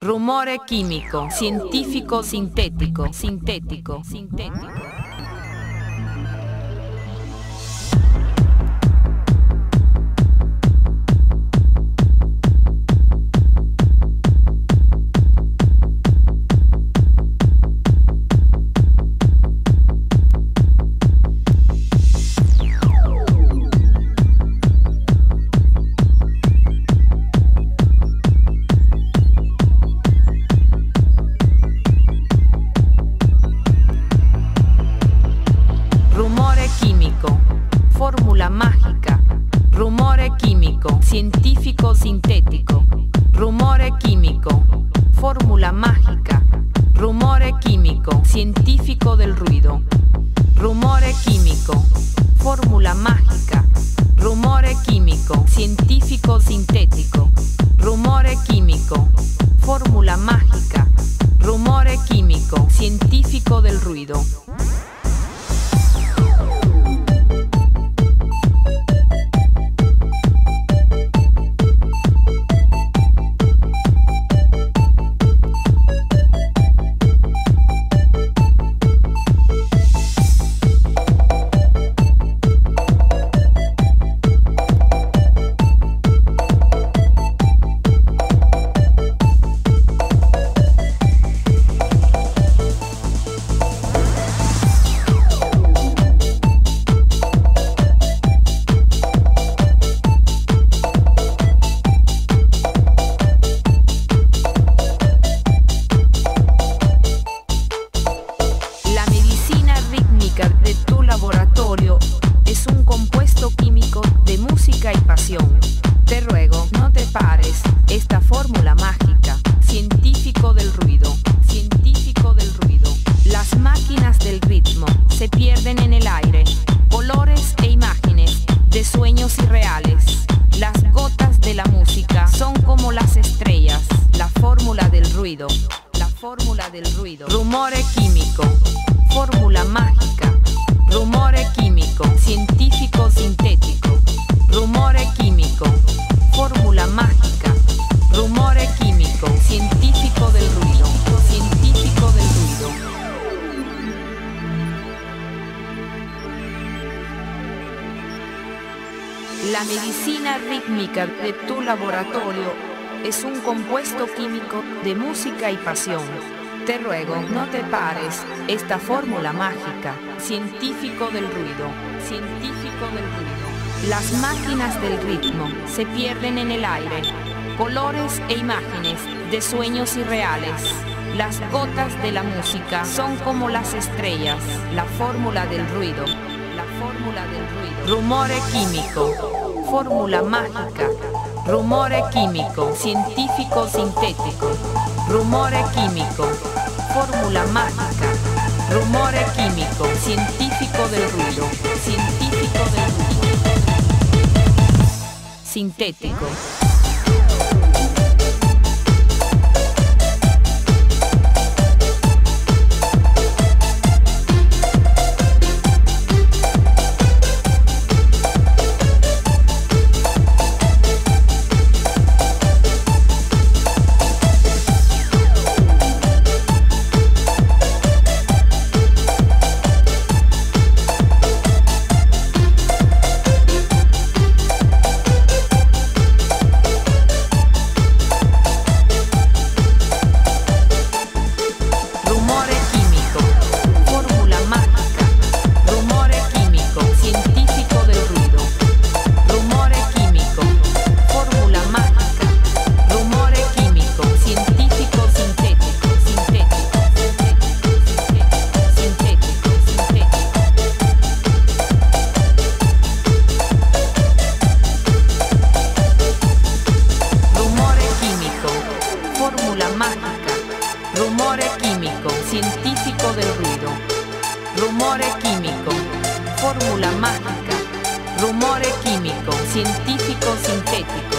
Rumore químico, científico, sintético. Rumore químico, fórmula mágica. Rumore químico, científico sintético. Rumore químico, fórmula mágica. Rumore químico, científico del ruido. Rumore químico, fórmula mágica. Rumore químico, científico sintético. Rumore químico, fórmula mágica. Rumore químico, científico del ruido. De tu laboratorio es un compuesto químico de música y pasión. Te ruego, no te pares. Esta fórmula mágica, científico del ruido, Las máquinas del ritmo se pierden en el aire, colores e imágenes de sueños irreales. Las gotas de la música son como las estrellas, la fórmula del ruido, Rumore químico, fórmula mágica. Rumore químico, científico sintético. Rumore químico, fórmula mágica. Rumore químico, científico del ruido, La medicina rítmica de tu laboratorio es un compuesto químico de música y pasión. Te ruego, no te pares. Esta fórmula mágica, científico del ruido, Las máquinas del ritmo se pierden en el aire, colores e imágenes de sueños irreales. Las gotas de la música son como las estrellas, la fórmula del ruido, Rumore químico, fórmula mágica. Rumore químico, científico sintético. Rumore químico, fórmula mágica. Rumore químico, científico del ruido, sintético. Rumore químico, científico del ruido. Rumore químico, fórmula mágica. Rumore químico, científico sintético.